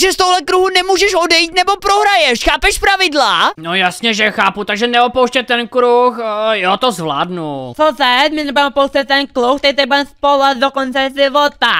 takže z tohle kruhu nemůžeš odejít nebo prohraješ. Chápeš pravidla? No jasně, že chápu, takže neopouštět ten kruh, jo, to zvládnu. Co se? My nebudeme opouštět ten kruh, ty budeme spolat do konce života.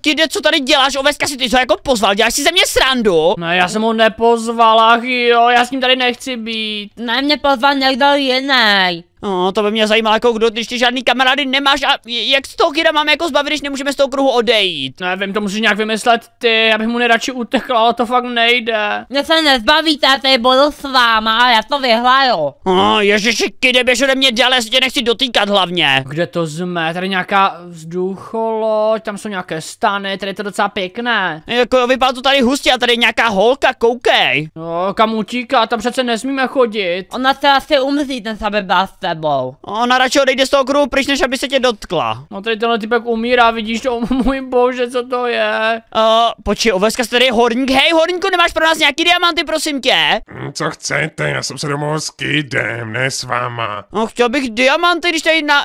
Kide, co tady děláš? Oveska, si ty ho jako pozval, děláš si ze mě srandu? No já jsem ho nepozval, ach jo, já s ním tady nechci být. Ne, mě pozval někdo jiný. No, to by mě zajímalo, jako kdo, když ty žádný kamarády nemáš a jak z toho Kida máme jako zbavit, když nemůžeme z toho kruhu odejít. Nevím, to musíš nějak vymyslet ty, abych mu nejradši utekl, ale to fakt nejde. Mě se nezbavíte, ty budu s váma a já to vyhraju. No, ježiši, Kide, běž ode mě dále, si tě nechci dotýkat hlavně. Kde to jsme? Tady nějaká vzducholoď, tam jsou nějaké stany, tady je to docela pěkné. Jako vypadá to tady hustě a tady nějaká holka, koukej. No, kam utíká, tam přece nesmíme chodit. Ona se asi umří, ten sabebáste. Ona radši odejde z toho kruhu pryč, než aby se tě dotkla. No tady tenhle typek umírá, vidíš to? Můj bože, co to je? Počkej, Oveska, tady je horník. Hej, horníku, nemáš pro nás nějaký diamanty, prosím tě? Co chcete? Já jsem se domů s Kidem, ne s váma. No, chtěl bych diamanty,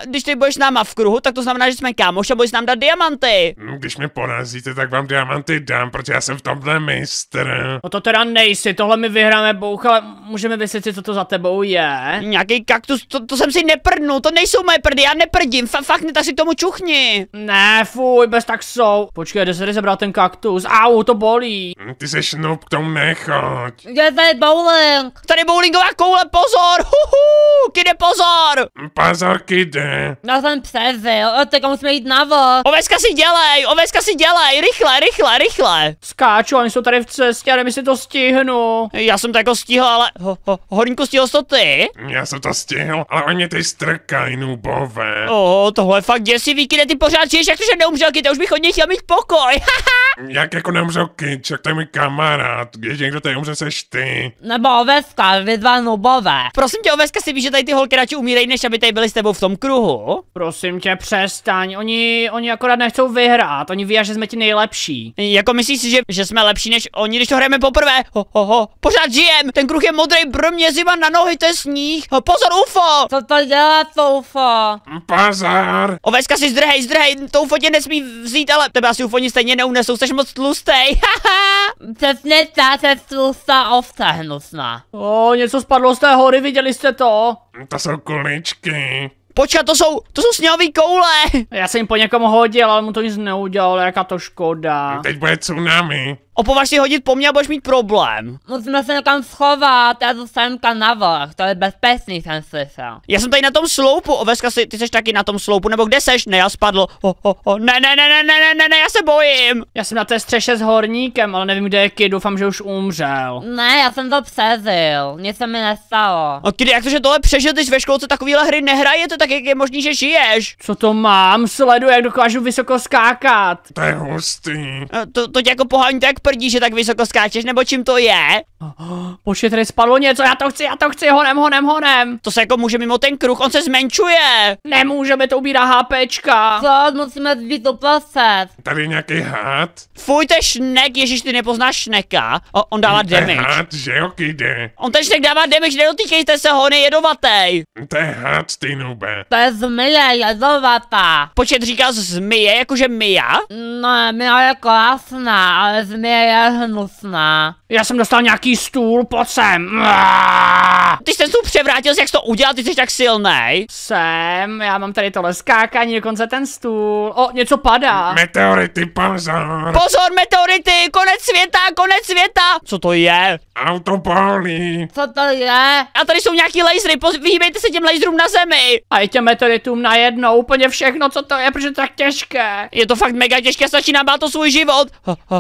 když tady budeš s náma v kruhu, tak to znamená, že jsme kámoš a budeš nám dát diamanty. Když mě porazíte, tak vám diamanty dám, protože já jsem v tomhle mistr. No to teda nejsi, tohle my vyhráme, bouch, ale můžeme vysvětlit, co to za tebou je. Nějaký kaktus, to jsem si neprdnul, to nejsou moje prdy, já neprdím, fakt ne, tak si k tomu čuchni. Ne, fuj, bez tak jsou. Počkej, jde se tady zabrat ten kaktus, au, to bolí. Ty se šnup, k tomu nechoď. Je tady bowling. Tady bowlingová koule, pozor, huhu, Kide, pozor. Pozor, Kide. Já jsem přezil, teďka musíme jít na vod. Oveska si dělej, rychle. Skáču, oni jsou tady v cestě, já nevím, jestli to stihnu. Já jsem to jako stihl, ale, horníku, stihl jsi to ty? Já jsem to stihl. Ale oni ty strkají, nubové. Tohle je fakt děsivý, Kide, ty pořád žiješ, jak to, že neumřel Kid, už bych od něj chtěl mít pokoj, Jak jako neumřel Kid, čak to je můj kamarád, když někdo tady umře, seš ty. Nebo Oveska, vy dva nubové. Prosím tě, Oveska, si víš, že tady ty holky radši umírají, než aby tady byli s tebou v tom kruhu? Prosím tě, přestaň, oni akorát nechcou vyhrát, oni ví, že jsme ti nejlepší. Jako myslíš si, že jsme lepší než oni, když to hrajeme poprvé? Pořád žijem, ten kruh je modrý, brr, mě zima na nohy, to je sníh. Pozor, UFO! Co to dělá, to UFO? Pozor! Oveska, si zdrhej, to UFO tě nesmí vzít, ale tebe asi UFO stejně neunesou, seš moc tlustej, haha! Přesně ta, se tlustá ovce hnusná. Něco spadlo z té hory, viděli jste to? To jsou kuličky. Počkat, to jsou sněhový koule. Já jsem jim po někom hodil, ale mu to nic neudělalo, jaká to škoda. Teď bude tsunami. Opovaž si hodit po mně a budeš mít problém. Musíme se někam schovat, já zůstanu na vrch, to je bezpečný, jsem slyšel. Já jsem tady na tom sloupu, Oveska, ty seš taky na tom sloupu, nebo kde seš? Ne, já spadl. Ne, já se bojím. Já jsem na té střeše s horníkem, ale nevím, kde je Kid, doufám, že už umřel. Ne, já jsem to přežil, nic se mi nestalo. A Kid, jak to, že tohle přežil, když ve školce takovýhle hry nehrajete, tak jak je možný, že žiješ? Co to mám? Sleduj, jak dokážu vysoko skákat. To je hustý. To tě jako pohání, tak prdí, že tak vysoko skáčeš, nebo čím to je? Počkej, tady spadlo něco, já to chci, honem. To se jako může mimo ten kruh, on se zmenšuje. Nemůžeme, to ubírá HPčka. Co, musíme být doplacat. Tady je nějaký had. Fuj, to je šnek, ježiš, ty nepoznáš šneka. On dává damage. To je had, že jo, Kide? On ten šnek dává damage, nedotýkejte se ho, on je jedovatý. To je had, ty nube. To je zmije, jedovatá. Počkej, říkáš zmije, jakože Mia? No, Mia je krásná, ale zmije je hnusná. Já jsem dostal nějaký stůl, pojď sem. Ty jsi ten stůl převrátil, jak jsi to udělal, ty jsi tak silnej. Já mám tady tohle skákání, dokonce ten stůl. Něco padá. Meteority, pozor. Pozor, meteority, konec světa. Co to je? Autopolí. Co to je? A tady jsou nějaký lasery, vyhýbejte se těm laserům na zemi. A je těm meteoritům najednou úplně všechno, co to je, protože to je tak těžké. Je to fakt mega těžké, stačí nám bát o svůj život.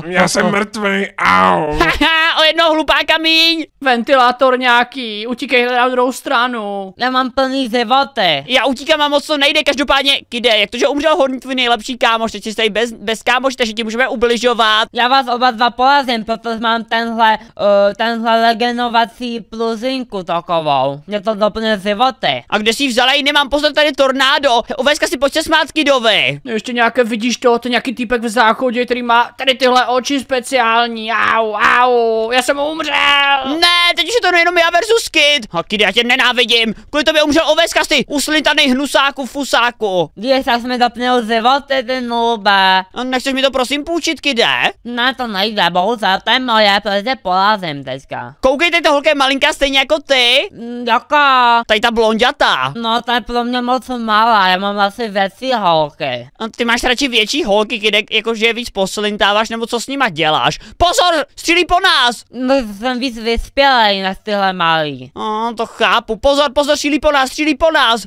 Já jsem mrtvej, au. Haha, o jednoho hlupáka míň. Ventilátor nějaký, utíkej na druhou stranu. Já mám plný životy. Já utíkám a moc to nejde, každopádně, Kide, jak to, že umřel horník, tvůj nejlepší kámoš, teď jsi tady bez kámoš, takže ti můžeme ubližovat. Já vás oba dva porazím, protože mám tenhle legenovací pluzinku takovou. Mě to doplně životy. A kde jsi vzala ji, nemám, pozor, tady tornádo. Oveska, si pojď se smát Kidovi. Ještě nějaké, vidíš to, nějaký týpek v záchodě, který má tady tyhle oči speciální, au. Ježišmarju, já jsem umřel. Ne, teď už je to jenom já versus Kid. Kid, já tě nenávidím. Kvůli tobě umřel Oveskasty, uslintanej hnusáku fusáku. Víš, já jsem mi zapnul život, ten nuba. Nechceš mi to prosím půjčit, Kide? Na to nejde, bohužel, to je moje, protože polázím teďka. Koukej, ta holka je malinká stejně jako ty. Jaká? Tady ta blondětá. No, ta je pro mě moc malá, já mám asi větší holky. Ty máš radši větší holky, Kide, jakože je víc poslintáváš, nebo co s nima děláš? Pozor, střílí po nás! No, jsem víc vyspělej na tyhle malý. No, to chápu, pozor, pozor, střílí po nás, střílí po nás!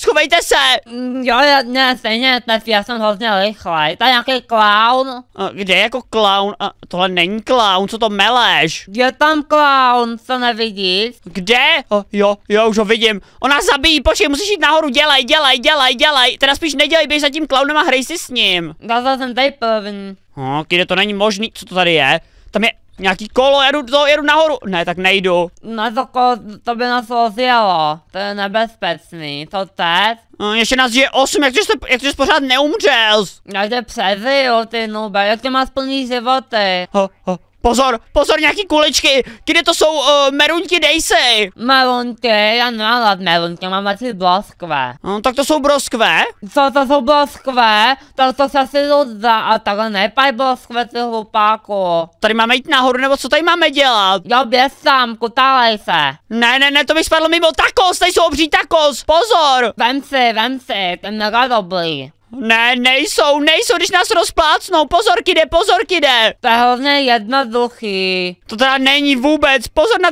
Schovejte se! Jo, ne, stejně, já jsem hrozně rychlej, to je nějaký klaun. Kde je jako klaun? Tohle není klaun, co to meleš? Je tam klaun, co nevidíš? Kde? Jo, už ho vidím. Ona zabíjí, počkej, musíš jít nahoru, dělej. Teda spíš nedělej, běž za tím klaunem a hrej si s ním. Dala jsem tady první. Kde to není možný, co to tady je? Tam je nějaký kolo, jedu nahoru. Ne, tak nejdu. Na to kolo, to by nás rozjelo. To je nebezpečný, to teď? Ještě nás žije 8, jak jsi pořád neumřel? Já tě přežiju, ty nube, jak tě máš plný životy. Pozor, pozor, nějaký kuličky, kde to jsou meruňky, dej si. Meruňky, já nemám rád meruňky, mám radši broskve. Tak to jsou broskve? Co to jsou broskve? To se asi rozdá, a takhle nepaj broskve, ty hlupáku. Tady máme jít nahoru, nebo co tady máme dělat? Jo, běž sám, kutálej se. Ne, to by spadlo mimo, takos, tady jsou obří takos, pozor. Vem si, ten mega dobrý. Ne, nejsou, když nás rozplácnou, pozor, Kide. To je hrozně jednoduchý. To teda není vůbec, pozor na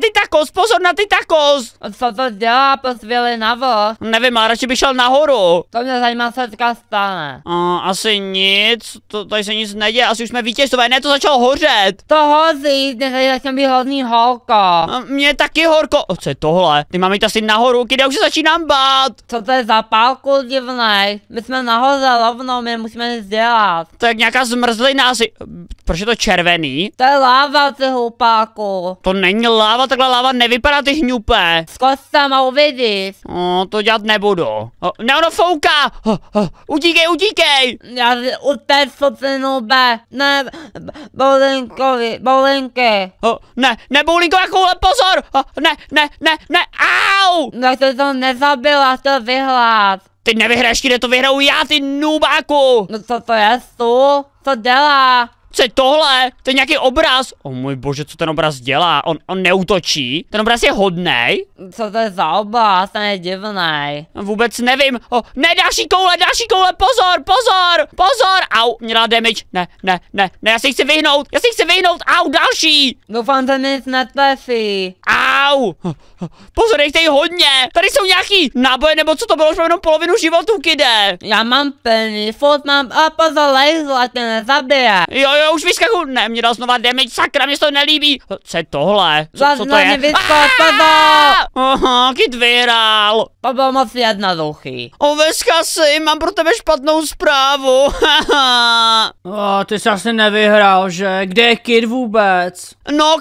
ty takos. Co to dělá, posvěli navo? Nevím, ale radši bych šel nahoru. To mě zajímá, co teďka stane. Asi nic, tady se nic neděje, asi už jsme vítězové, ne, to začalo hořet. To hoří, tady začne být hrozný horko. Mně taky horko, co je tohle? Ty máme jít asi nahoru, Kide, už se začínám bát. Co to je za pálku divnej? My jsme nahoře. Rovnou, my musíme nic dělat. To je nějaká zmrzlina asi. Proč je to červený? To je láva, ty hlupáku. To není láva, takhle láva nevypadá, ty hňupe. Skoč tam a uvidíš. To dělat nebudu. Ne, ono fouká. Utíkej. Já utecu, ty nube. Ne, boulinky. Ne, boulinková koule, pozor. Ne, au. No, to jsem nezabila, to vyhlát. Ty nevyhraješ, kde to vyhraju já, ty nubáku! No co to je, stůl? Co dělá? Co je tohle? To je nějaký obraz. O můj bože, co ten obraz dělá? On neútočí? Ten obraz je hodnej? Co to je za obraz? Ten je divnej. Vůbec nevím. Ne, další koule, pozor! Au, mě dala damage. Ne, já si chci vyhnout, au, další! Doufám, že nic netrefí. Au! Pozor, dejte jí hodně! Tady jsou nějaký náboje, nebo co to bylo, už mám jenom polovinu životu, Kide. Já mám plný, furt mám, a pozor, lejzla, tě nezabije. Jo, už vyskakuju. Ne, mě dal znova damage, sakra, mě se to nelíbí. Co je tohle? Co to je? Kid vyhrál. To bylo moc jednoduchý. Oveskasy, mám pro tebe špatnou zprávu. Ty jsi asi nevyhrál, že? Kde je Kid vůbec? No,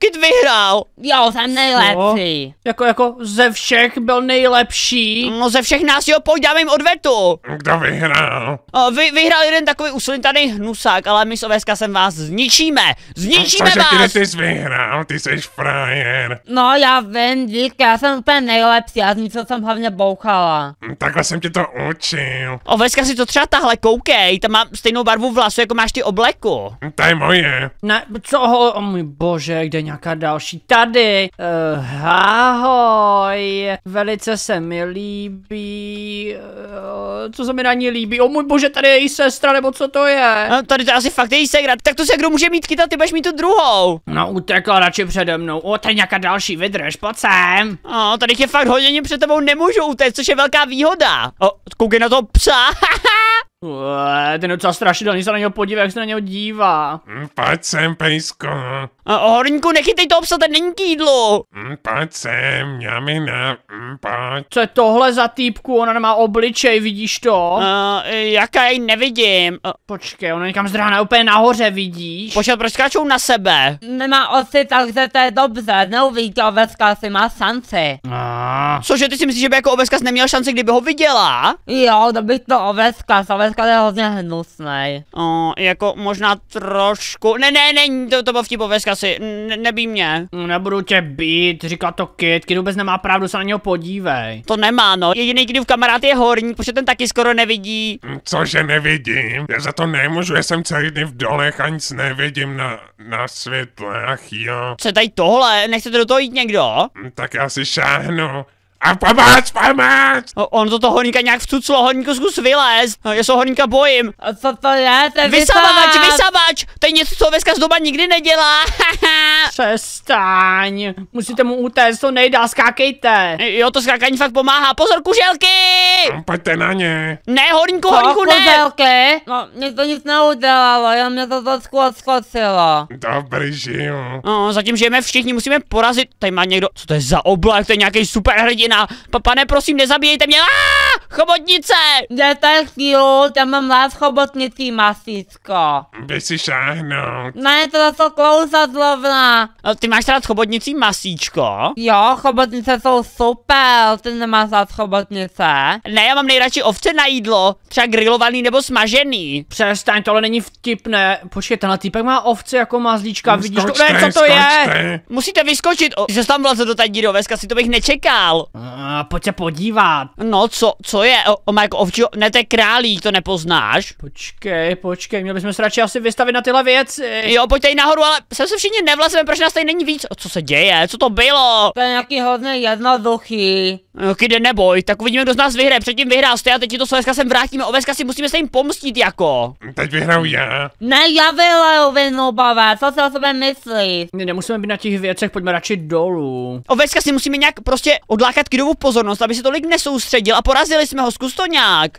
Kid vyhrál. Jo, jsem nejlepší. Jako ze všech byl nejlepší? No, ze všech nás, jo, pojď, dáme jim odvetu. Kdo vyhrál? Vyhrál jeden takový uslintaný hnusák, ale my s Oveskasem vás zničíme vás. Takže ty jsi vyhrál, ty jsi frajer. No, já vím, díky, já jsem úplně nejlepší, já zničil jsem hlavně bouchala. Takhle jsem tě to učil. Oveskasi, to třeba tahle, koukej, tam mám stejnou barvu vlasu, jako máš ty obleku. To je moje. Ne, co, o můj bože, kde je nějaká další, tady. Ahoj, velice se mi líbí, co se mi na ní líbí, o můj bože, tady je její sestra, nebo co to je? Tady to asi fakt její segra, tak to segru může mít Kita, ty budeš mít tu druhou. No, utekla radši přede mnou, tady nějaká další, vydrž, pojď sem. Tady je fakt hodně, před tebou nemůžu utéct, což je velká výhoda. Koukej na toho psa, ten je docela strašidelný, se na něho podívej, jak se na něho dívá. Pojď sem, pejsko. Horníku, nechytej toho psa, ten není k jídlu. Pojď sem, mňamina, pojď. Co je tohle za týpku, ona nemá obličej, vidíš to? Jaká jej nevidím. Počkej, ona někam zdráhne, úplně nahoře, vidíš? Počkej, proč skáčou na sebe? Nemá osy, takže to je dobře, neuvidí Oveskasy, má šanci. Cože, ty si myslíš, že by jako Oveskasy neměl šanci, kdyby ho viděla? Jo, to bych to Oveskasy Dneska je hodně hnusnej. Jako možná trošku. Ne, to bylo vtipovězka si. Nebij mě. Nebudu tě být, říká to Kid. Kid vůbec nemá pravdu, se na něho podívej. To nemá, no. Jediný Kidův kamarád je horník, protože ten taky skoro nevidí. Cože nevidím? Já za to nemůžu, já jsem celý den v dolech a nic nevidím na světlech, jo. Co je tady tohle? Nechcete do toho jít někdo? Tak já si šáhnu. A pomoc! On to horníka nějak vcuclo, horníku zkus vylézt. Já se horníka bojím. Co to je? Vysavač! To je něco, co Veska z doba nikdy nedělá. Přestaň. Musíte mu utéct, to nejdá, skákejte. Jo, to skákání fakt pomáhá. Pozor, kuželky! Pojďte na ně. Ne, horníku, ne! Kuželky? No, mě to nic neudělalo, já mě to odskočilo. Dobrý, žiju. Zatím žijeme všichni, musíme porazit. Tady má někdo, co to je za oblak, to je nějaký superhrdina. Pane, prosím, nezabíjejte mě. Chobotnice! Děte chvíli, tam mám vás chobotnicí, masíčko. Běž si šáhnout. Ne, to zase klouzat zlovna. Ty máš rád chobotnicí, masíčko? Jo, chobotnice jsou super, ty nemáš rád chobotnice. Ne, já mám nejradši ovce na jídlo, třeba grilovaný nebo smažený. Přestaň, tohle není vtipné. Počkej, tenhle týpek má ovce jako mazlíčka, vidíš to? Ne, co to je? Musíte vyskočit, že tam vleze do té díry, Veska, si to bych nečekal. Pojď se podívat. No, co je? Má jako ovčí, ne, to je králík, to nepoznáš. Počkej, měli bychom se radši asi vystavit na tyhle věci. Jo, pojď tady nahoru, ale se všichni nevlastíme, proč nás tady není víc? Co se děje? Co to bylo? To je nějaký hodně jednoduchý. Kdy neboj, tak uvidíme, kdo z nás vyhraje. Předtím vyhrál jste a teď ti to Veska sem vrátíme. O Veska si musíme se jim pomstit jako. Teď vyhraju já. Ne, já vyhraju, Vinobava, co se o sebe myslíš? My nemusíme být na těch věcech, pojďme radši dolů. O Veska si musíme nějak prostě odlákat Kidovu pozornost, aby se tolik nesoustředil a porazili jsme ho, zkus to nějak.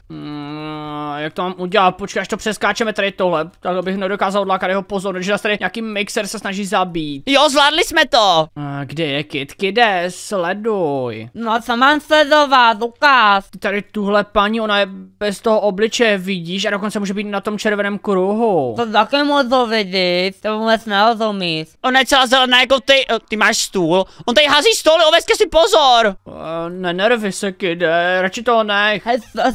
Jak to mám udělat? Počkej, až to přeskáčeme tady tohle, tak abych nedokázal odlákat jeho pozornost, že nás tady nějaký mixer se snaží zabít. Jo, zvládli jsme to. Kde je Kid? Kde? Sleduj. No, co mám sledovat, ukáž. Tady tuhle paní, ona je bez toho obličeje, vidíš, a dokonce může být na tom červeném kruhu. To taky moc dovidíš, to vůbec nerozumíš. Ona je celá zelená jako ty, ty máš stůl. On tady hází stoly, Ovesky si pozor. Nenervy se, Kide, radši to nech.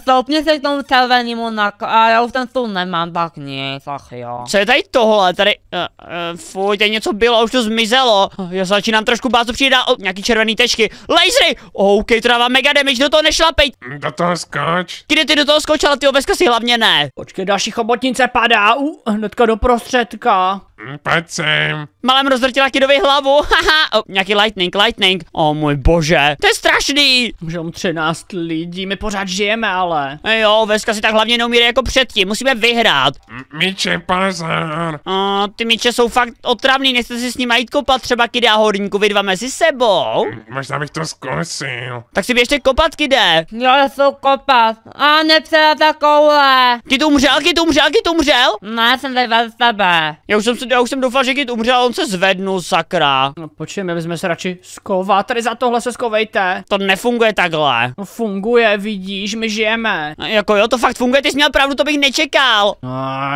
Stoupni se k tomu červenému a já už ten stůl nemám, tak nic, ach jo. Co je tady tohle, tady, fuj, tady něco bylo, už to zmizelo. Já začínám trošku bát, co přijde dál, nějaký červený tečky. Lasery, OK, to dává mega damage, do toho nešlapej. Do toho skoč. Kdy ty do toho skoč, ale ty Oveska si hlavně ne. Počkej, další chobotnice padá, hnedka do prostředka. Pojď sem. Malem rozdrtila Kidovi hlavu, haha, nějaký lightning. O můj bože, to je strašný. Můžeme 13 lidí, my pořád žijeme ale. Jo, Veska si tak hlavně neumíre jako předtím, musíme vyhrát. Míče, pozor. Ty míče jsou fakt otravný, nechcete si s nimi jít kopat, třeba Kide a horníku, vy dva mezi sebou. Možná bych to zkusil. Tak si běžte kopat, Kide. Jo, jsou kopat. A nepřela takovouhle. Ty tu umřel? Ne, jsem tady vedle tebe. Já už jsem doufal, že Kid umřel, on se zvednul, sakra. No počkej, my bychom se radši skovat, tady za tohle se skovejte. To nefunguje takhle. No funguje, vidíš, my žijeme. Jako jo, to fakt funguje, ty jsi měl pravdu, to bych nečekal.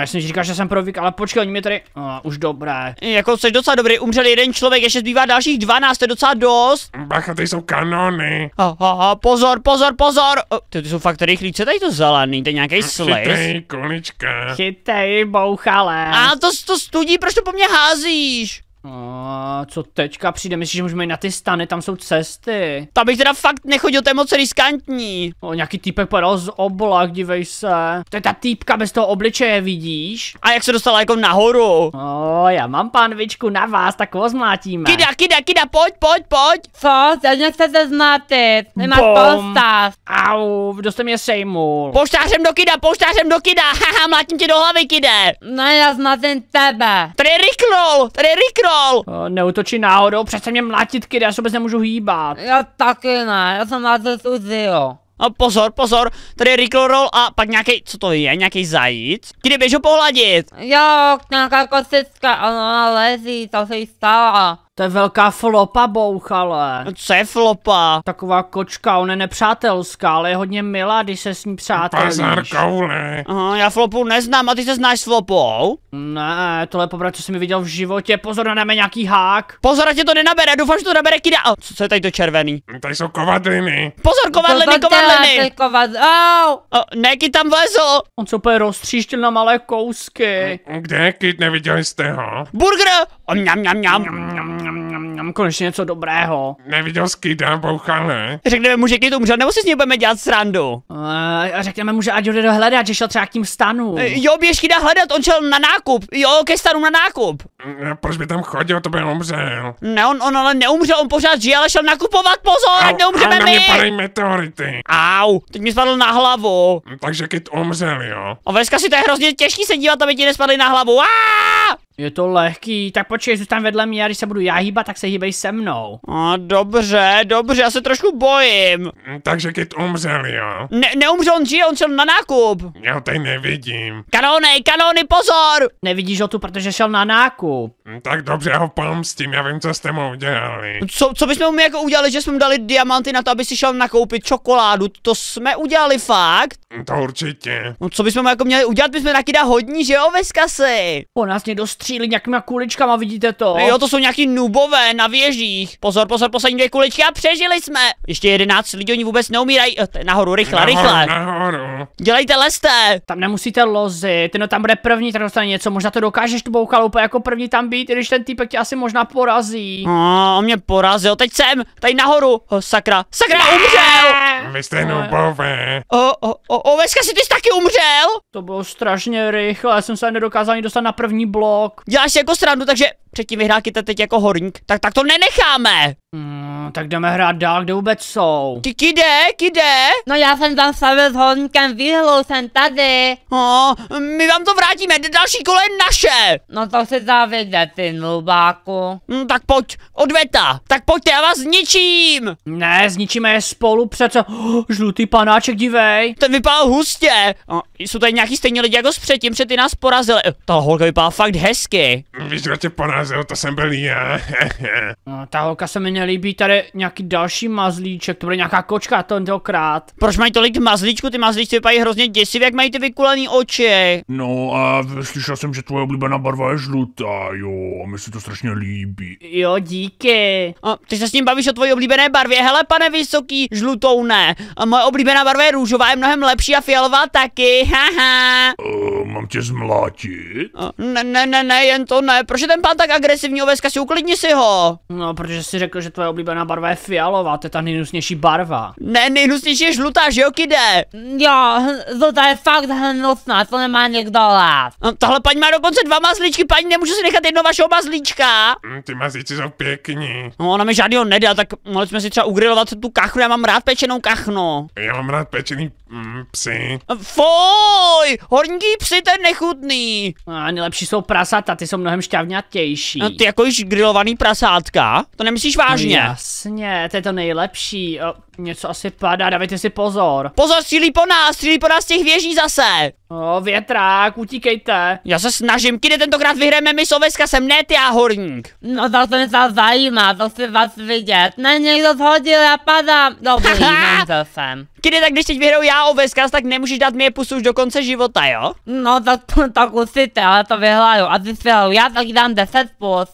Já jsem říkal, že jsem provík, ale počkej, oni mě tady, už dobré. Jako jsi docela dobrý, umřel jeden člověk, ještě zbývá dalších 12, to je docela dost. Bacha, tady jsou kanony. Pozor. Ty jsou fakt tady rychlíce, tady to zelený, tady nějaký sliz. Chytej, količka. Chytej, bouchale. A to studí, proč to po mně házíš? Co teďka přijde? Myslíš, že můžeme jít na ty stany, tam jsou cesty. Tam bych teda fakt nechodil, to je moc riskantní. Nějaký týpek padal z oblak, dívej se. To je ta týpka bez toho obličeje, vidíš? A jak se dostala jako nahoru? Já mám pánvičku na vás, tak ho zmlátíme. Kida, pojď. Co? Teď nechcete zmlátit. Nemáš polstář. Au, dost mě sejmul. Poštářem do Kida, haha, mlátím tě do hlavy, Kide. Ne, já zmlátím tebe. Tady riknul. Neutočí náhodou, přece mě mlátit, Kid, já se vůbec nemůžu hýbat. Já taky ne, já jsem mlátil tu zio. Pozor, tady je Rickroll roll a pak nějaký, co to je, nějaký zajíc? Kdy běžu pohladit? Jo, nějaká kosička, ona lezí, to se jí stala. To je velká flopa, Bouchale. Co je flopa? Taková kočka, ona je nepřátelská, ale je hodně milá, když se s ní přátelíš. Pazárkoule. Aha, já flopu neznám, a ty se znáš s flopou? Ne, tohle je poprvé, co jsem viděl v životě, pozor, dáme nějaký hák. Pozor, tě to nenabere, doufám, že to nabere kyda. Co je tady to červený? Tady jsou kovadliny. Pozor, kovadliny. Ne, Kid tam vlezl. On se úplně roztříštil na malé kousky. Kde, Kid, neviděli jste ho? Burger! Mňam, mňam, mňam. Konečně něco dobrého. Neviděl jsi Kida, Bouchale. Řekneme mu, že Kid umřel, nebo si s ním budeme dělat srandu? Řekneme mu, že ať jde dohledat, že šel třeba k tím stanu. Jo, běž Kida hledat, on šel na nákup. Jo, ke stanu na nákup. Proč by tam chodil, to by umřel. Ne, on ale neumřel, on pořád žije, ale šel nakupovat, pozor, ať neumřeme my. Padají meteority. Au, teď mi spadl na hlavu. Takže Kid umřel, jo. A dneska si to je hrozně těžký se dívat, aby ti nespadly na hlavu. Je to lehký, tak počkej, zůstaň vedle mě, a když se budu já hýbat, tak se hýbej se mnou. A dobře, dobře, já se trošku bojím. Takže Kid umřel, jo? Ne, neumřel, on žije, on šel na nákup. Já ho tady nevidím. Kanony, kanony, pozor! Nevidíš ho tu, protože šel na nákup. Tak dobře, já ho pomstím, já vím, co jste mu udělali. Co bychom mu jako udělali, že jsme mu dali diamanty na to, aby si šel nakoupit čokoládu, to jsme udělali fakt? To určitě. No, co bychom mu jako měli udělat, bychom na Kida hodní, že jo, Veskasy? Po nás střílí nějakýma kuličkama, vidíte to? Jo, to jsou nějaký nubové na věžích. Pozor, pozor, poslední dvě kuličky a přežili jsme. Ještě 11 lidí, oni vůbec neumírají. Nahoru, rychle, rychle. Nahoru. Dělejte, lezte. Tam nemusíte lozit, no tam bude první, tak dostane něco. Možná to dokážeš, tu Bouchal, úplně jako první tam být, i když ten týpek tě asi možná porazí. On mě porazil, teď jsem, tady nahoru. Sakra, sakra, umřel. Vy jste nubové. Veska, si ty jsi taky umřel? To bylo strašně rychle, já jsem se nedokázal ani dostat na první blok. Děláš si jako srandu, takže předtím vyhrá Kid teď jako horník. Tak to nenecháme. Tak jdeme hrát dál, kde vůbec jsou? Kide? No já jsem tam stavil s horníkem výhlou, jsem tady. My vám to vrátíme, další kolo je naše. No to se dá vědět, ty nulbáku. Tak pojď, odveta, tak pojďte, já vás zničím. Ne, zničíme je spolu přece. Žlutý panáček, dívej. Ten vypadal hustě. Jsou tady nějaký stejní lidi jako předtím, před ty nás porazili. Ta holka vypadá fakt hezky. Víš, kdo tě porazil, to jsem byl já. Ta holka se mi nelíbí, tady nějaký další mazlíček, to bude nějaká kočka tentokrát. Proč mají tolik mazlíčku, ty mazlíčci vypadají hrozně děsivě, jak mají ty vykulený oči. No a slyšel jsem, že tvoje oblíbená barva je žlutá, jo, a mi se to strašně líbí. Jo, díky. Ty se s ním bavíš o tvojí oblíbené barvě, hele pane vysoký, žlutou ne. A moje oblíbená barva je růžová, je mnohem lepší a fialová taky, haha. Mám tě zmlátit? Ne, jen to ne, proč je ten pán tak agresivní, Oveska, si uklidni si ho. No, protože si řekl, že tvoje oblíbená barva je fialová, to je ta nejhnusnější barva. Ne, nejhnusnější je žlutá, že jo, Kide? Jo, žlutá je fakt hnusná, to nemá někdo rád. Tahle paní má dokonce dva mazlíčky, paní, nemůžu si nechat jedno vašeho mazlíčka. Ty mazlíčky jsou pěkní. No, ona mi žádnýho nedá, tak mohli jsme si třeba ugrilovat tu kachnu, já mám rád pečenou kachnu. Já mám rád pečený psy. Foj, horní psy, ten nechutný. Nejlepší jsou prasata, ty jsou mnohem šťavňatější. Ty jako již grilovaný prasátka? To nemyslíš vážně? Jasně, to je to nejlepší. Něco asi padá, dávejte si pozor. Pozor, střílí po nás těch věží zase. Větrák, utíkejte. Já se snažím, Kide, tentokrát vyhrajeme my Soveska, jsem ne ty a horník. No to se mě to zajímá, to si vás vidět. Ne, někdo zhodil, já padám. Dobrý, nemůžel jsem. Kide, tak když teď vyhraju já Oveska, tak nemůžeš dát mi pusu už do konce života, jo? No tak usíte, ale to vyhraju. A ty si já tak dám 10 plus.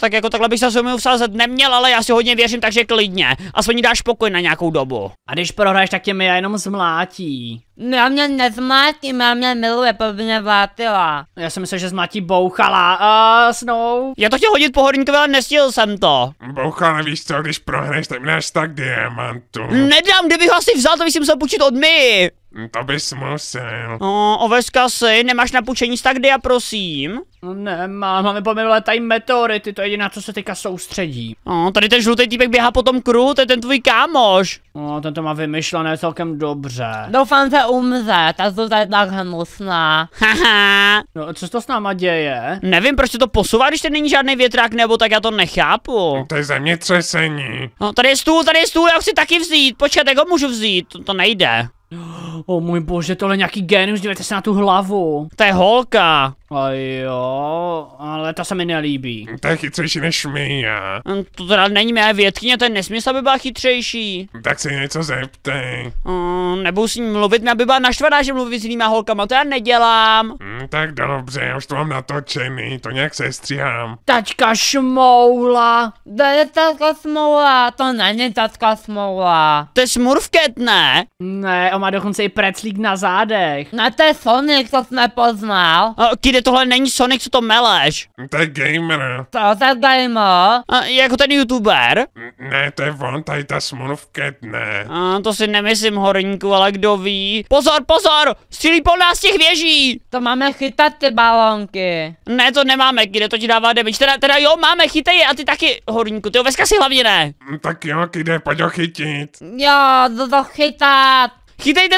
Tak jako takhle bych se uměl vsázet neměl, ale já si hodně věřím, takže klidně. Aspoň dáš pokoj na nějakou dobu. A když prohraješ, tak tě mi já jenom zmlátí. Já mě nezmlátí, já mě miluje, protože mě vlátila. Já jsem myslel, že zmlátí Bouchala a Snou. Já to chtěl hodit po horníkovi, ale nestihl jsem to. Bouchala, víš co, když prohraješ, tak mi dáš tak diamantu. Nedám, kdybych ho asi vzal, to bych si musel půjčit od my. To bys musel. Oveska, si nemáš na půjčení stagdia, prosím? Nemám, máme pominulé tady meteority, to je jediná, co se teďka soustředí. Tady ten žlutý týpek běhá po tom kruhu, to je ten tvůj kámoš. Ten to má vymyšlené celkem dobře. Doufám, že umře, ta žlutá je tak hnusná. Haha. Co to s náma děje? Nevím, proč se to posouvá, když tady není žádný větrák, nebo tak já to nechápu. To je zemětřesení. Tady je stůl, já chci taky vzít, počkat, jak ho můžu vzít, to nejde. Můj bože, tohle je nějaký génius, dívejte se na tu hlavu. To je holka. A jo, ale to se mi nelíbí. To je chytřejší než my, já. To teda není mé vědkyně, ten nesmysl, aby byla chytřejší. Tak si něco zeptej. Nebudu s ním mluvit, aby byla naštvaná, že mluví s jinýma holkama, to já nedělám. Tak dobře, já už to mám natočený, to nějak sestříhám. Tačka Šmoula. To je tačka Šmoula, to není tačka Šmoula. To je Smurfket, ne? Ne, on má dokonce i preclík na zádech. Ne, to je Sonic, to jsi nepoznal. Kdy tohle není Sonic, co to meleš? To je gamer. To je gamer? Jako ten youtuber? Ne, to je on, tady ta Smurfket, ne. To si nemyslím, horníku, ale kdo ví. Pozor, pozor, střílí po nás těch věží. To máme chytat ty balonky. Ne, to nemáme, kde to ti dává damage. Teda jo, máme, chytej je a ty taky, horníku, ty veska si hlavně ne. Tak jo, kde pojď ho chytit. Jo, to chytat. Chytejte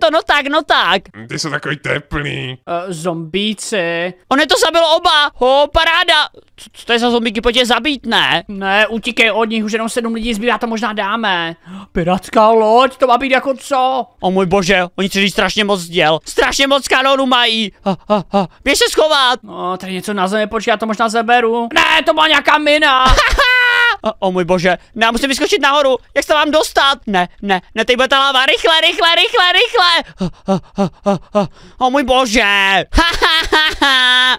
to, no tak. Ty jsou takový teplý. Zombíci. Ono to zabilo oba, ho, paráda. Co to je za zombíky, pojď je zabít, ne? Ne, utíkej od nich, už jenom 7 lidí zbývá, to možná dáme. Pirátská loď, to má být jako co? O můj bože, oni si říct strašně moc děl. Strašně moc kanonů mají. Běž se schovat. No, tady něco na zemi, počkej, já to možná zaberu. Ne, to má nějaká mina. O můj bože, já musím vyskočit nahoru, jak se mám dostat? Ne, teď bude ta láva, rychle. O můj bože.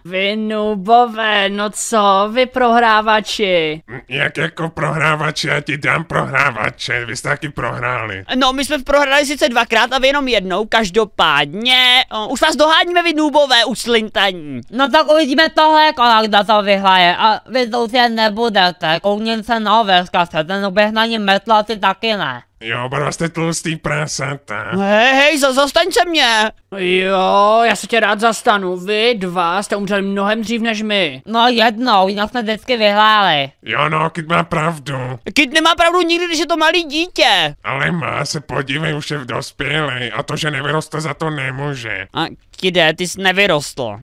Vy nubové, no co, vy prohrávači. Jak jako prohrávači, já ti dám prohrávače, vy jste taky prohráli. No, my jsme prohráli sice 2krát a vy jenom jednou, každopádně. Už vás doháníme, vy nubové, uslintaní. No tak uvidíme tohle, kdo to vyhraje a vy to už jen nebudete, koukněte na verskaře, ten oběhnaní metla ty taky ne. Jo, barva jste tlustý prasata. Hej, zastaň se mě. Jo, já se tě rád zastanu. Vy dva jste umřeli mnohem dřív než my. No jednou, jinak jsme vždycky vyhráli. Jo no, Kid má pravdu. Kid nemá pravdu nikdy, když je to malý dítě. Ale má, se podívej, už je dospělej a to, že nevyrostl, za to nemůže. A Kide, ty jsi nevyrostl.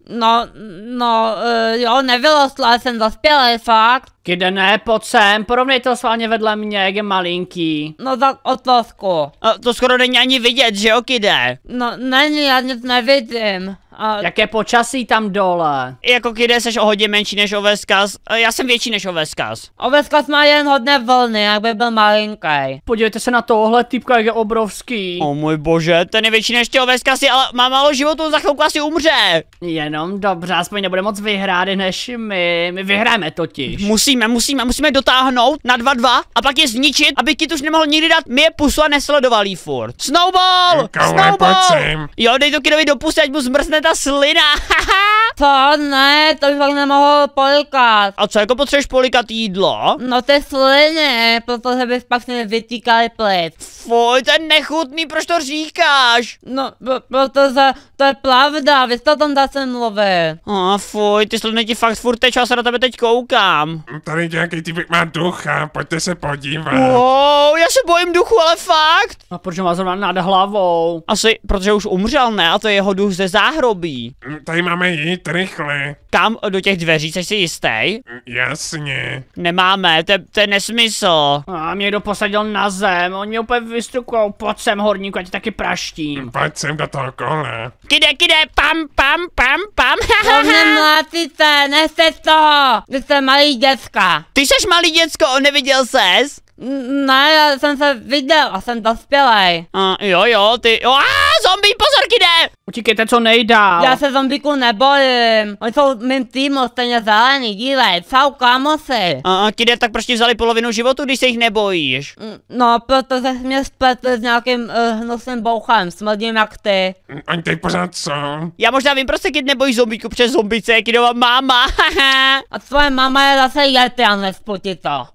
Jo, nevyrostl, ale jsem dospělej, fakt. Kide, ne, pojď sem, porovnej to s vámi vedle mě, jak je malinký. No tak otázku. To skoro není ani vidět, že jo, Kide? No není, já nic nevidím. Jaké počasí tam dole? Jako Kide, seš o hodně menší než Oveskaz. Já jsem větší než Oveskaz. Oveskaz má jen hodně vlny, jak by byl malinký. Podívejte se na tohle typka, jak je obrovský. O můj bože, ten je větší než ty Oveskaz, ale má málo životu, za chvilku asi umře. Jenom dobře, aspoň nebude moc vyhrát než my. My vyhráme totiž. Musíme dotáhnout na 2-2 a pak je zničit, aby Kid už nemohl nikdy dát mi je pusu a nesledoval jí furt. Snowball! Snowball! Jo, dej to Kidovi do pusy, ať mu zmrzne ta slina, To ne, to bych fakt nemohl polikat. A co jako potřebuješ polikat jídlo? No ty sliny, protože bys pak si vytýkali plic. Fuj, to je nechutný, proč to říkáš? No, protože to je pravda, vy jste o tom zase mluvit. Fuj, ty sliny ti fakt furt tečou, já se na tebe teď koukám. Tady nějaký typek má ducha, pojďte se podívat. Wow, já se bojím duchu, ale fakt. A proč ho má zrovna nad hlavou? Asi, protože už umřel, ne? A to je jeho duch ze záhrobí. Tady máme jít rychle. Kam? Do těch dveří, jsi si jistý? Jasně. Nemáme, to je nesmysl. A mě kdo posadil na zem, on mě úplně vystrukujou. Pojď sem, horníku, ať taky praštím. Pojď sem do toho kola. Kide, pam. To nemlátíte, nechte toho. Vy jste malý děcka. Ty jsi malý děcko, neviděl ses? Ne, já jsem se viděl a jsem dospělej. Jo, ty. Zombie, pozor, Kide! Utíkejte, co nejdál. Já se zombíku nebojím. Oni jsou mým týmu stejně zelený, dívej, čau, kámosi. Kide, tak proč ti vzali polovinu životu, když se jich nebojíš? No, protože jsi mě spletl s nějakým hnusným bouchem, smrdím jak ty. Oni tady pořád jsou. Já možná vím, proč se Kid nebojí zombíku, přes zombice je Kidova máma, A tvoje máma je zase jety a nesputí to.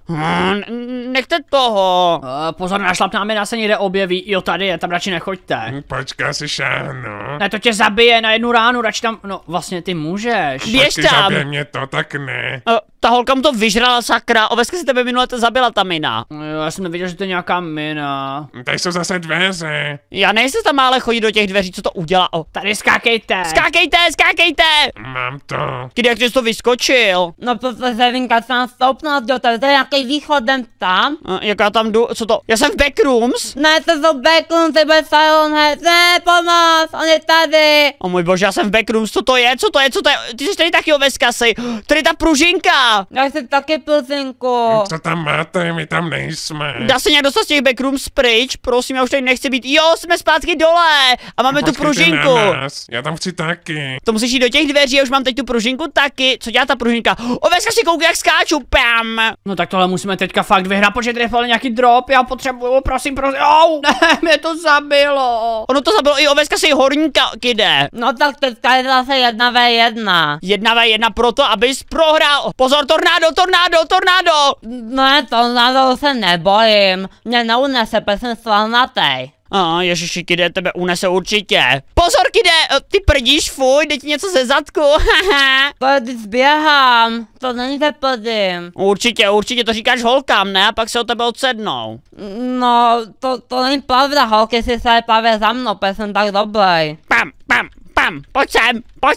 Nechte toho. Pozor, našlapnáme, nás se někde objeví. Jo, tady je, tam radši nechoďte. Počká, si šáhnu. Ne, to tě zabije na jednu ránu, radši tam, no vlastně ty můžeš. Běž tam. Zabije mě to, tak ne. Ta holka mu to vyžrala, sakra, Oveska si tebe minule zabila ta mina. Jo, já jsem nevěděl, že to je nějaká mina. Tady jsou zase dveře. Já nejsem tam ale chodit do těch dveří, co to udělá. Tady skákejte. Mám to. Kdy, jak jsi to vyskočil? No protože vinka se nám stoupnal, tady je nějaký východem tam. Jak já tam jdu, co to, já jsem v backrooms? Ne, to jsou backrooms, ty bude silent head. Ne. pomoct, on je tady. O můj bože, já jsem v backrooms, co to je, co to je, co to je, ty jsi tady taky ovez kasy, tady ta pružinka. Já jsem taky plzinku. Co tam máte, my tam nejsme. Dá se nějak dostat z těch backrooms pryč, prosím, já už tady nechci být, jo, jsme zpátky dole a máme tu pružinku. Já tam chci taky. To musíš jít do těch dveří, já už mám teď tu pružinku taky, co dělá ta pružinka, ovez kasy, koukej, jak skáču, pam. No tak tohle musíme teďka fakt vyhrát, protože trefali nějaký drop, já potřebuju, prosím, prosím, au, ne, mě to zabilo. Ono to zabilo i oveska si horníka jde. No tak teďka je zase 1v1. 1v1 proto, abys prohrál. Pozor, tornádo, tornádo, tornádo. Ne, tornádo se nebojím, mě neunese, protože jsem svalnatej. A ježiši, Kide, tebe unese určitě. Pozor, Kide, ty prdíš, fuj, jde ti něco ze zadku, haha. Tady zběhám, to není se prdím. Určitě, určitě, to říkáš holkám, ne? A pak se o tebe odsednou. No, to není pravda, holky si se právě za mnou, protože jsem tak dobrý. Pam, pam, pam, pojď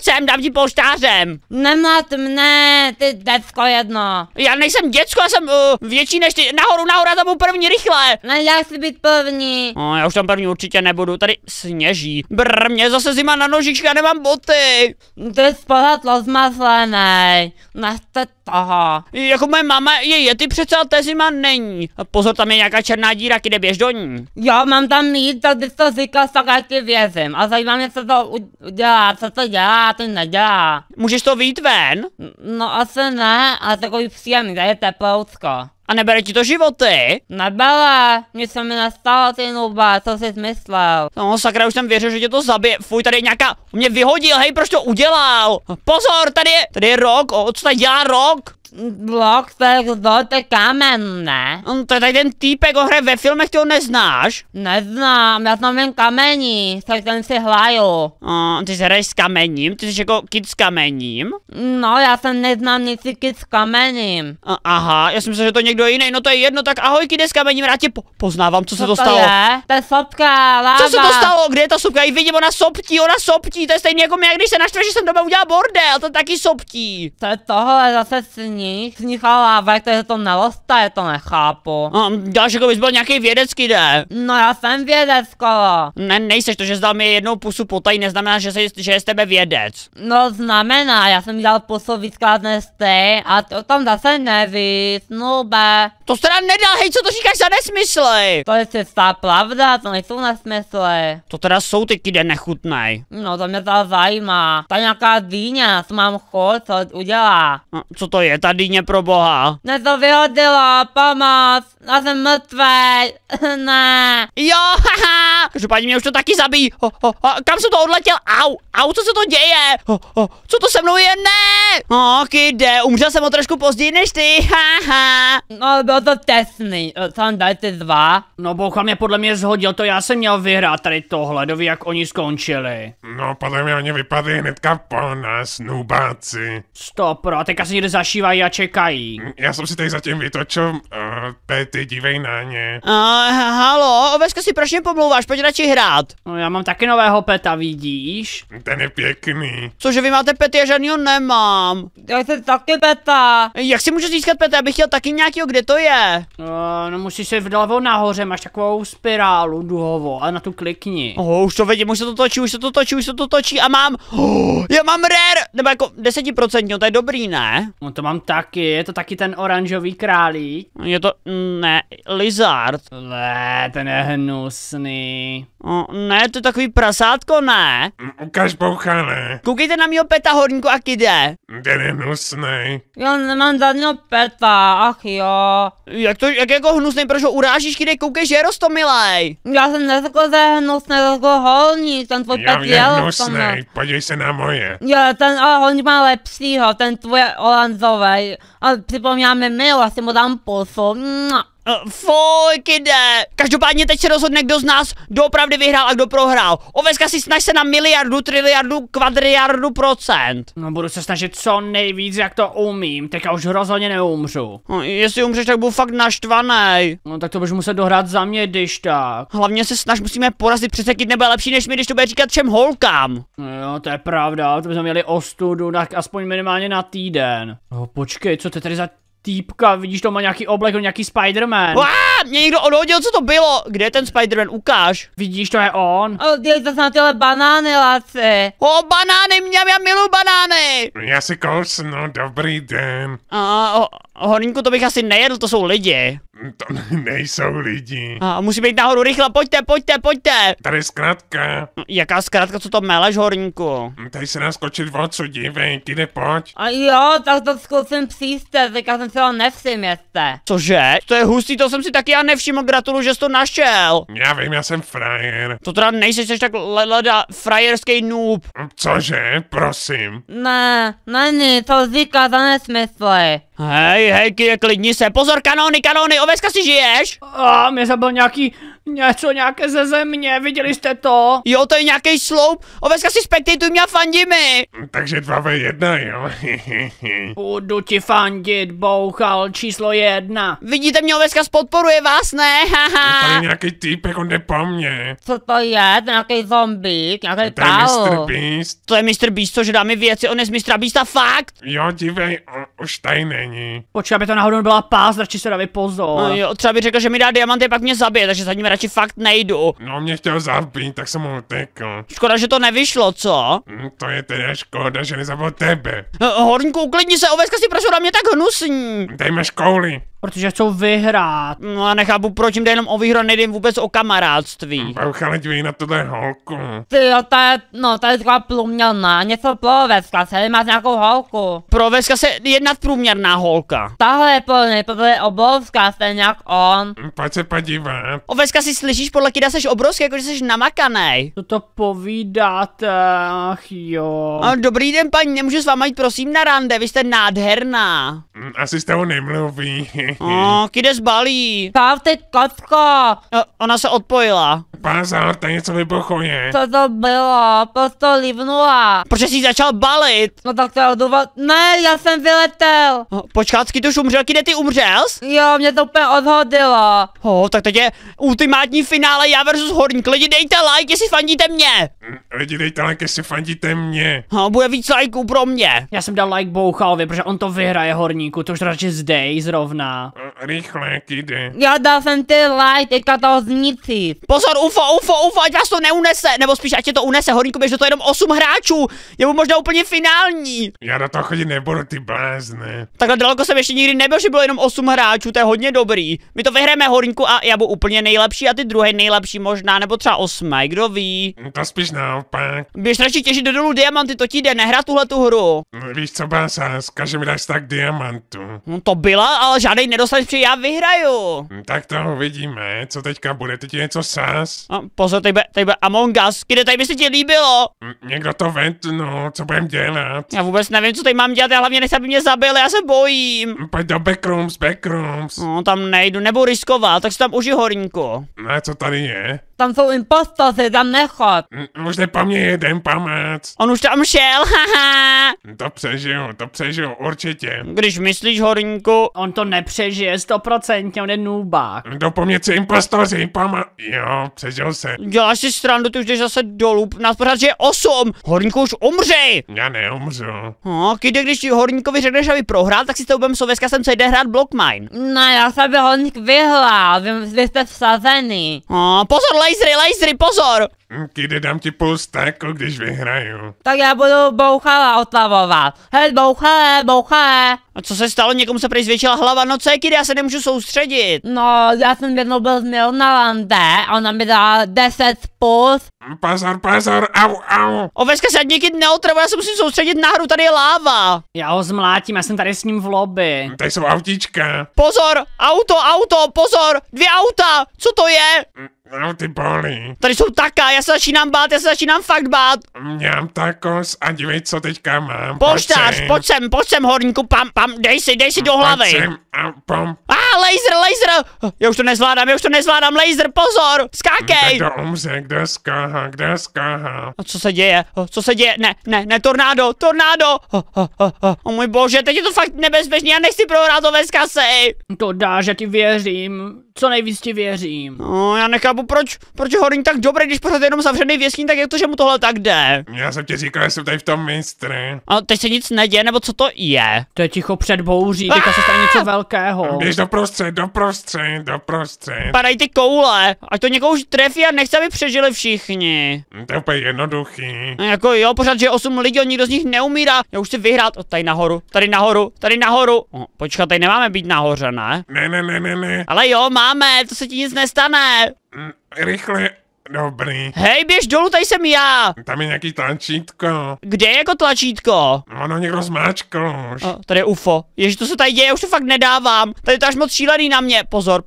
sem, dám ti polštářem. Nemlad mne, ty děcko jedno. Já nejsem děcko, já jsem větší než ty. Nahoru, nahoru, já tam budu první, rychle. Nedá si být první. No, já už tam první určitě nebudu, tady sněží. Brr, mě zase zima na nožička, nemám boty. Ty sporadlo zmazlenej, nechte toho. Jako moje mama je ty přece, ale ta zima není. A pozor, tam je nějaká černá díra, kde běž do ní. Jo, mám tam jít, tak když to říkáš, tak já ti věřím. A zajímá mě, co to udělá, co to dělá. To nedělá. Můžeš to vyjít ven? No asi ne, ale takový příjemný, tady je teploucko. A nebere ti to životy? Nebere, nic se mi nestalo, ty nuba, co jsi myslel? No sakra, už jsem věřil, že tě to zabije, fuj, tady je nějaká, mě vyhodil, hej, proč to udělal? Pozor, tady je rok, co tady dělá rok? Blok, to je kámen, ne? To je tady ten týpek, on hraje ve filmech, ty ho neznáš? Neznám, já znám jen kamení, tak ten si hlaju. Ty se hraješ s kamením? Ty jsi jako kid s kamením? No, já jsem neznám nic kid s kamením. Aha, já jsem myslel, že to někdo jiný, no to je jedno, tak ahoj kide s kamením, rád tě poznávám, co se to stalo? Je? To je sopka, láva. Co se to stalo? Kde je ta sopka? Jí vidím, ona soptí, to je stejně jako já, když se naštve, že jsem doma udělal bordel, to taky soptí. To je tohle zase vznikla láva, jak to nelosta, je to nechápu. Děláš, jako bys byl nějaký vědecký jde. No já jsem vědecko. Ne, nejseš, to, že zdal mi jednou pusu potají, neznamená, že je z tebe vědec. No znamená, já jsem dělal pusu víckrát než ty, a to tam zase nevíc, nube. To se nám nedal, hej, co to říkáš za nesmysly? To je čistá pravda, to nejsou nesmysly. To teda jsou ty kde nechutnej. No to mě to zajímá. Ta nějaká dýně, co mám chod, co udělá. Co to je? Ta dýně pro boha. Ne to vyhodilo, pomoc, já jsem mrtvej, ne. Jo, haha, každopádně mě už to taky zabíjí, kam jsem to odletěl, au, au, co se to děje, co to se mnou je, ne. Kde, umřel jsem o trošku později než ty, haha. No bylo to tesný, co vám dali ty dva? No boucha mě podle mě zhodil, to já jsem měl vyhrát tady tohle, doví jak oni skončili. No podle mě oni vypadli hnedka po nás, nubáci. Stop, a teďka se někde zašívá a čekají. Já jsem si tady zatím vytočil, Pety, dívej na ně. Halo, oveska si proč mě pomlouváš, pojď radši hrát. No, já mám taky nového Peta, vidíš? Ten je pěkný. Cože vy máte Pety, já žádnýho nemám. Já jsem taky Peta. Jak si můžu získat Peta, já bych chtěl taky nějakýho, kde to je? No musíš se vdalevou nahoře, máš takovou spirálu duhovou a na tu klikni. Oho, už to vidím, už se to točí, už se to točí, už se to točí a mám, já mám rare, nebo jako 10%, to je dobrý, ne? No to mám taky, je to taky ten oranžový králík. Je to, ne, lizard. Ne, ten je hnusný. Ne, to je takový prasátko, ne? Ukaž boucha, ne. Koukejte na mýho Peta, horníku, a kde? Ten je hnusný. Já nemám žádného Peta, ach jo. Jak jako hnusný, proč ho urážíš, kde koukej, že je roztomilej. Já jsem neřekl, že je hnusný, řekl holník, ten tvůj Pet je hnusný, podívej se na moje. Jo, ten holník má lepšího, ten tvůj oranžový. A připomínáme mail, asi mu dám posu. Fuj, Kide. Každopádně teď se rozhodne, kdo z nás doopravdy vyhrál a kdo prohrál. Oveska si snaž se na miliardu, triliardu, kvadriardu procent. No budu se snažit co nejvíc, jak to umím. Teďka už rozhodně neumřu. No, jestli umřeš, tak budu fakt naštvaný. No tak to budeš muset dohrát za mě, když tak. Hlavně se snaž, musíme porazit, přece Kid nebude lepší než mi, když to bude říkat všem holkám. Jo, to je pravda, to bychom měli ostudu, tak aspoň minimálně na týden. Počkej, co ty tady za týpka, vidíš, to má nějaký oblek, nějaký Spiderman. Mě někdo odhodil, co to bylo? Kde je ten Spiderman? Ukáž. Vidíš, to je on. Odjel zase na tyhle banány, Laci. O, banány, já miluji banány. Já si kousnu, dobrý den. Horníku, to bych asi nejedl, to jsou lidi. To nejsou lidi. Musí být nahoru rychle, pojďte, pojďte, pojďte. Tady je zkratka. Jaká zkratka, co to meleš, horníku? Tady se dá skočit vodu, dívej, jde, pojď. A jo, tak to zkusím příště, říkal jsem si ho nevšiml, jste. Cože? To je hustý, to jsem si taky já nevšiml, gratuluju, že jsi to našel. Já vím, já jsem frajer. To teda nejsi tak leda frajerský noob. Cože, prosím. Ne, to říká za nesmysly. Hej, klidni se, pozor, kanóny, Oveska, si žiješ? Mě zabil nějaké ze země, viděli jste to? Jo, to je nějaký sloup, Oveska, si spektituj mě a fandí mi. Takže 2v1, jo. Budu ti fandit, bouchal číslo 1. Vidíte mě, Oveska, podporuje vás, ne? Tady je nějaký týpek, on jde po mně. Co to je, nějaký zombík, nějaký pál? To je Mr. Beast. To je Mr. Beast, cože, dá mi věci, on je z Mr. Beasta, fakt? Jo, dívej, už tady není. Počkej, aby to náhodou byla pás, radši se dávej pozor. No jo, třeba by řekl, že mi dá diamanty a pak mě zabije, takže za ním radši fakt nejdu. No, mě chtěl zabít, tak jsem mu utekl. Škoda, že to nevyšlo, co? To je teda škoda, že nezabil tebe. Horníku, uklidni se, Oveska, si prosím, na mě tak hnusní. Dej mi školy. Protože chcou vyhrát. No a nechápu, proč jim jde jenom o výhru, nejde jim vůbec o kamarádství. Bouchale, dívej na tuhle holku. Ty jo, to je taková průměrná, něco pro Oveska, tady máš nějakou holku. Pro Oveska se jedná průměrná holka. Tahle je plný, protože je obrovská, stejně jak on. Pojď se podívat. Oveska, si slyšíš, podle kyda seš obrovský, jakože seš namakanej. Co to povídáte, ach jo. Dobrý den, paní, nemůžu s váma jít, prosím, na rande, vy jste nádherná. Asi s tebou nemluví. Kde zbalí? Kávte, kocko. Ona se odpojila. Pázor, tady něco vybuchuje. Co to bylo? Prosto livnula. Proč jsi začal balit? No tak to je důvod. Ne, já jsem vyletěl. Počkácky, ty už umřel, kde ty umřel? Jo, mě to úplně odhodilo. Tak teď je ultimátní finále já versus horník. Lidi, dejte like, jestli fandíte mě. Lidi, dejte like, jestli fandíte mě. Bude víc likeů pro mě. Já jsem dal like Bouchalovi, protože on to vyhraje, horníku. To už radši zdej zrovna. Rychle, jde. Já dal jsem ty like, teďka toho zničí. Pozor, UFO, ať vás to neunese, nebo spíš ať tě to unese, horníku, běž, to je jenom 8 hráčů, je mu možná úplně finální. Já na to chodit nebudu, ty blázne. Takhle daleko jsem ještě nikdy nebyl, že bylo jenom 8 hráčů, to je hodně dobrý. My to vyhráme, horníku, a já budu úplně nejlepší a ty druhý nejlepší možná, nebo třeba 8, kdo ví. To spíš naopak. Běž radši těžit do dolů diamanty, to ti jde, nehrát tuhle tu hru. Víš co, básáska, že mi dáš tak diamantu. No to byla, ale žádnej nedostaneš, protože já vyhraju. Tak to uvidíme, co teďka bude, teď je něco sás. Pozor, tady bude Among Us, kde tady by se ti líbilo? Někdo to ventnul, co budem dělat? Já vůbec nevím, co tady mám dělat, já hlavně nechci, aby mě zabil, já se bojím. Pojď do backrooms. No tam nejdu, nebudu riskovat, tak si tam uži, horníku. Ne, co tady je? Tam jsou impostoři, tam nechod. Už po mně jeden pamác. On už tam šel, haha. To přežiju, určitě. Když myslíš, horníku? On to nepřežije, 100%, on je nůbák. Dopoměci impostoři, jo, přežil jsem. Děláš si srandu, ty už jdeš zase dolů, nás pořád, že je 8. Horníku, už umři. Já neumřu. Kde když ti horníkovi řekneš, aby prohrál, tak si to budeme Sověska sem, co jde hrát Blockmine. No, já se by horník vyhlál, vy jste vsazený. Pozor, lasery, pozor! Kde dám ti půl stáku, když vyhraju. Tak já budu Bouchala otlavovat. Hej, Bouchale. A co se stalo? Někomu se prý zvětšila hlava. No co je, kdy já se nemůžu soustředit. No, já jsem jednou byl z Milnalande a ona mi dala 10 puls. Pozor, au. Oveska, se někdy neotravu, já se musím soustředit na hru, tady je láva. Já ho zmlátím, já jsem tady s ním v lobby. Tady jsou autíčka. Pozor, auto, pozor, 2 auta, co to je? No, ty bolí. Tady jsou taká, já se začínám fakt bát. Mám takos a dívej, co teďka mám. Poštář, pojď sem, horníku, dej si do hlavy. Pojď sem a pom. Laser! Já už to nezvládám, laser, pozor! Skákej! Tak to umře, kde skáhá? A co se děje? Ne, tornádo! O můj bože, teď je to fakt nebezpečný, já nechci prohrát to ve zkasej! To dá, že ti věřím, co nejvíc ti věřím. No, já nechápu, proč je Horní tak dobrý, když pořád jenom zavřený vězní, tak jak to, že mu tohle tak jde? Já jsem ti říkal, že jsem tady v tom mistře. A teď se nic neděje, nebo co to je? To je ticho před bouří, teďka se stane něco velkého. Běž doprostřed. Padají ty koule, ať to někoho už trefí a nechce, aby přežili všichni. To je úplně jednoduchý. A jako jo, pořád, že je 8 lidí, nikdo z nich neumírá. Já už si vyhrát. O, tady nahoru. O, počkat, tady nemáme být nahoře, ne? Ne. Ale jo, máme, to se ti nic nestane. Rychle. Dobrý. Hej, běž dolů, tady jsem já. Tam je nějaký tlačítko. Kde je jako tlačítko? Ono někdo zmáčkl už. O, tady je UFO. Ježiš, to se tady děje, já už to fakt nedávám. Tady to až moc šílený na mě. Pozor,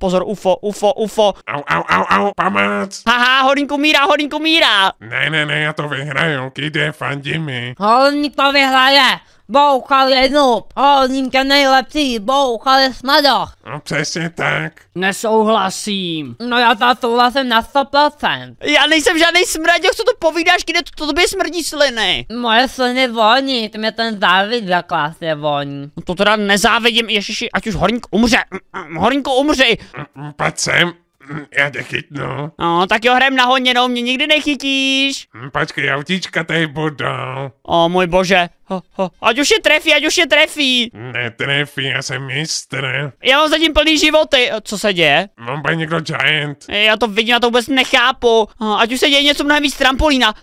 UFO. Au, pamác. Haha, Horník umírá. Ne, já to vyhraju, kde fandí mi. Horník to vyhraje. Bouchal je noob, Horník je nejlepší, Bouchal je smadoch. No přesně tak. Nesouhlasím. No já to souhlasím na 100%. Já nejsem žádný smraďoch, co to povídáš, kde to tobě smrdí sliny. Moje sliny voní, ty mě ten závid zaklásně voní. No to teda nezávidím, ježiši, ať už Horník umře. Horníku umři. Pojď sem. Já tě chytnu. No, tak jo, hrem na honěnou, mě nikdy nechytíš. Počkej, autíčka tady budou. O můj bože. Ať už je trefí. Netrefí, já jsem mistr. Já mám zatím plný životy. Co se děje? Mám tady někdo giant. Já to vidím, já to vůbec nechápu. Ať už se děje něco mnohem víc, trampolína.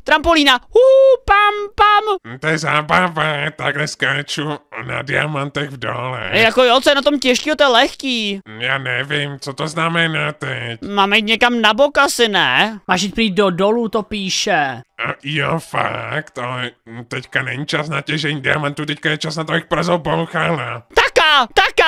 Pam. To je zábava, takhle skáču na diamantech v dole. Jako jo, co je na tom těžký, to je lehký. Já nevím, co to znamená teď. Máme jít někam na bok asi, ne? Máš jít prý do dolů, to píše. Jo, fakt, ale teďka není čas na těžení diamantů, teďka je čas na to, jak prazou Bouchala. Taka,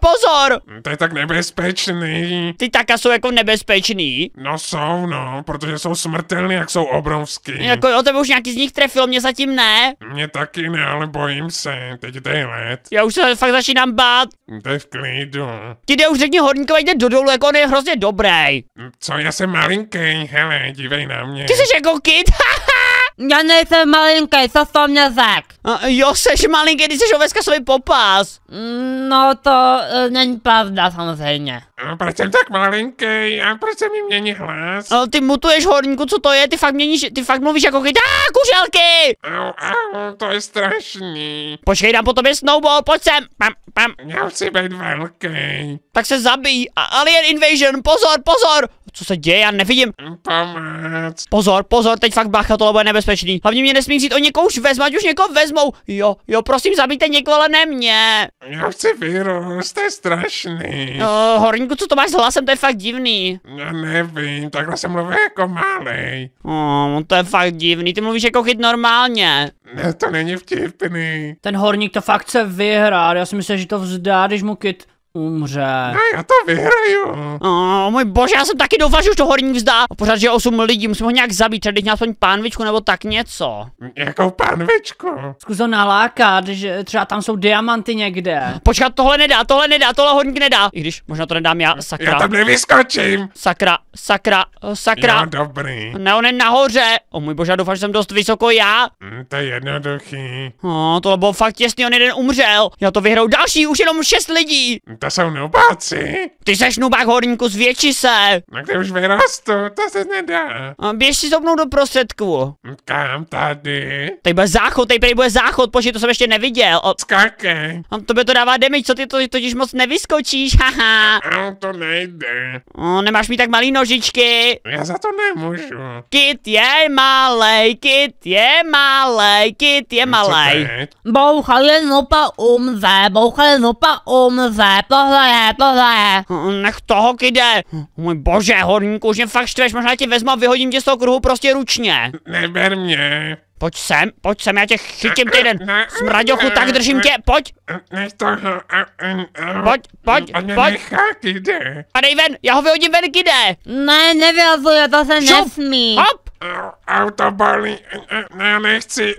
pozor! To je tak nebezpečný. Ty taka jsou jako nebezpečný? No jsou, no, protože jsou smrtelný, jak jsou obrovský. Jako jo, tebe už nějaký z nich trefil, mě zatím ne. Mě taky ne, ale bojím se, teď je let. Já už se fakt začínám bát. To je v klidu. Ty jde už řekni Horníkovi, jde do dolů, jako on je hrozně dobrý. Co, já jsem malinký, hele, dívej na mě. Ty jsi jako kid, Já nejsem malinký, co jsi to mě řekl? Jo, seš malinký, ty seš oveskasový popas. No to není pravda samozřejmě. A proč jsem tak malinký? A proč se mi mění hlas? Ty mutuješ, Horníku, co to je? Ty fakt mluvíš jako chytá, kuželky! Au, to je strašný. Počkej, dám po tobě snowball, pojď sem. Pam. Já chci být velký. Tak se zabij. Alien invasion, pozor. Co se děje? Já nevidím. Pomoc. Pozor, teď fakt bacha, tohle bude nebezpečný. Hlavně mě nesmí vzít, o někoho už vezmu, ať už někoho vezmou. Jo, prosím, zabijte někoho, ale ne mě. Já chci virus, to je strašný. Horníku, co to máš s hlasem, to je fakt divný. Já nevím, takhle se mluví jako malej. To je fakt divný, ty mluvíš jako chyt normálně. Ne, to není vtipný. Ten Horník to fakt chce vyhrát, já si myslím, že to vzdá, když mu kid umře. No, já to vyhraju. Můj bože, já jsem taky doufal, že už to Horník vzdá. A pořád, že je 8 lidí, musím ho nějak zabít, třeba dejte aspoň pánvičku nebo tak něco. Jakou pánvičku? Zkus ho nalákat, že třeba tam jsou diamanty někde. Počkat, tohle nedá, tohle Horník nedá. I když možná to nedám já, sakra. Já tam nevyskočím. Sakra. Jo, dobrý. Ne, on je nahoře. O můj bože, já doufám, že jsem dost vysoko já. To je jednoduchý. Tohle bylo fakt těsný, on jeden umřel. Já to vyhraju další, už jenom 6 lidí. To jsou nubáci. Ty seš nubák, Horníku, zvětši se. No kde už vyrostu, to se nedá. Běž si so mnou do prostředku. Kam tady? Tady bude záchod, počkej, to jsem ještě neviděl. Skákej. Tobě to dává damage, co ty totiž moc nevyskočíš, haha. To nejde. Nemáš mít tak malý nožičky. Já za to nemůžu. Kit je malej. Bouchal je nupa umře. Tohle je. Nech toho, kde. Můj bože, Horníku, už mě fakt štveš, možná tě vezmu a vyhodím tě z toho kruhu prostě ručně. Neber mě. Pojď sem, já tě chytím týden. Smraďochu, tak držím tě, pojď. Nech toho. Pojď. A dej ven, já ho vyhodím ven, kde. Ne, nevyhazuje, to se nesmí. Hop. Auto bolí, ne, nechci.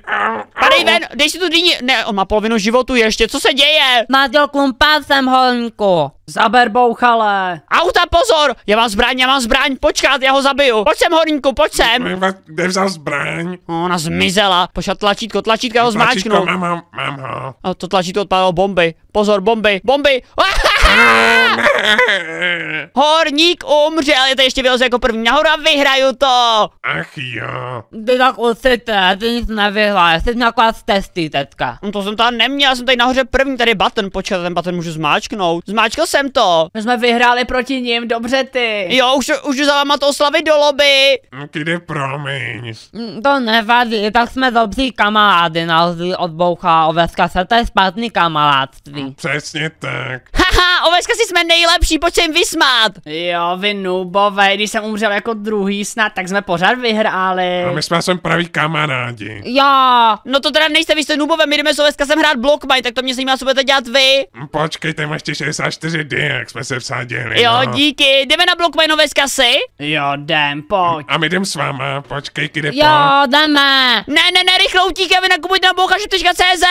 Padej ven, dej si tu dýni. Ne, on má polovinu životu ještě, co se děje? Mátil kumpát sem, holníku. Zaber bouchale. Auta, pozor, já mám zbraň, počkat, já ho zabiju. Pojď sem, horníku, pojď sem. Kde vzal zbraň? Ona zmizela, počkat tlačítko ho zmáčknu. Tlačítko, mám ho. A to tlačítko odpadlo bomby, pozor, bomby. Horník umřel, je to ještě vyleze jako první nahoru a vyhraju to. Ach jo. Ty tak usíte, ty nic nevyhláš, jsi nějaká z testy teďka. To jsem tady neměl, já jsem tady nahoře první, tady button, počkat, ten button můžu zmáčknout. Zmáčkal jsem to. My jsme vyhráli proti nim, dobře ty. Jo, už za váma to oslavit do lobby. Kde promiň. To nevadí, tak jsme dobří kamarády, na rozdíl od boucha a oveska, se to je špatný kamarádství. Přesně tak. Haha, oveska si jsme nejlepší, pojď se jim vysmát. Jo, vy nubové, když jsem umřel jako druhý snad, tak jsme pořád vyhráli. No my jsme sem praví kamarádi. Jo, no to teda nejste, vy jste nubové, my jdeme s oveska sem hrát blockmine, tak to mě zajímá, co budete dělat vy. Počkejte, máš ještě 64 dny, jak jsme se vsadili. Jo, no. Díky, jdeme na blockmine oveska si? Jo, jdem, pojď. A my jdem s váma, počkej, kde jo, jdeme. Ne, rychle utíkej, vy nakupujte na bouchalshop.cz.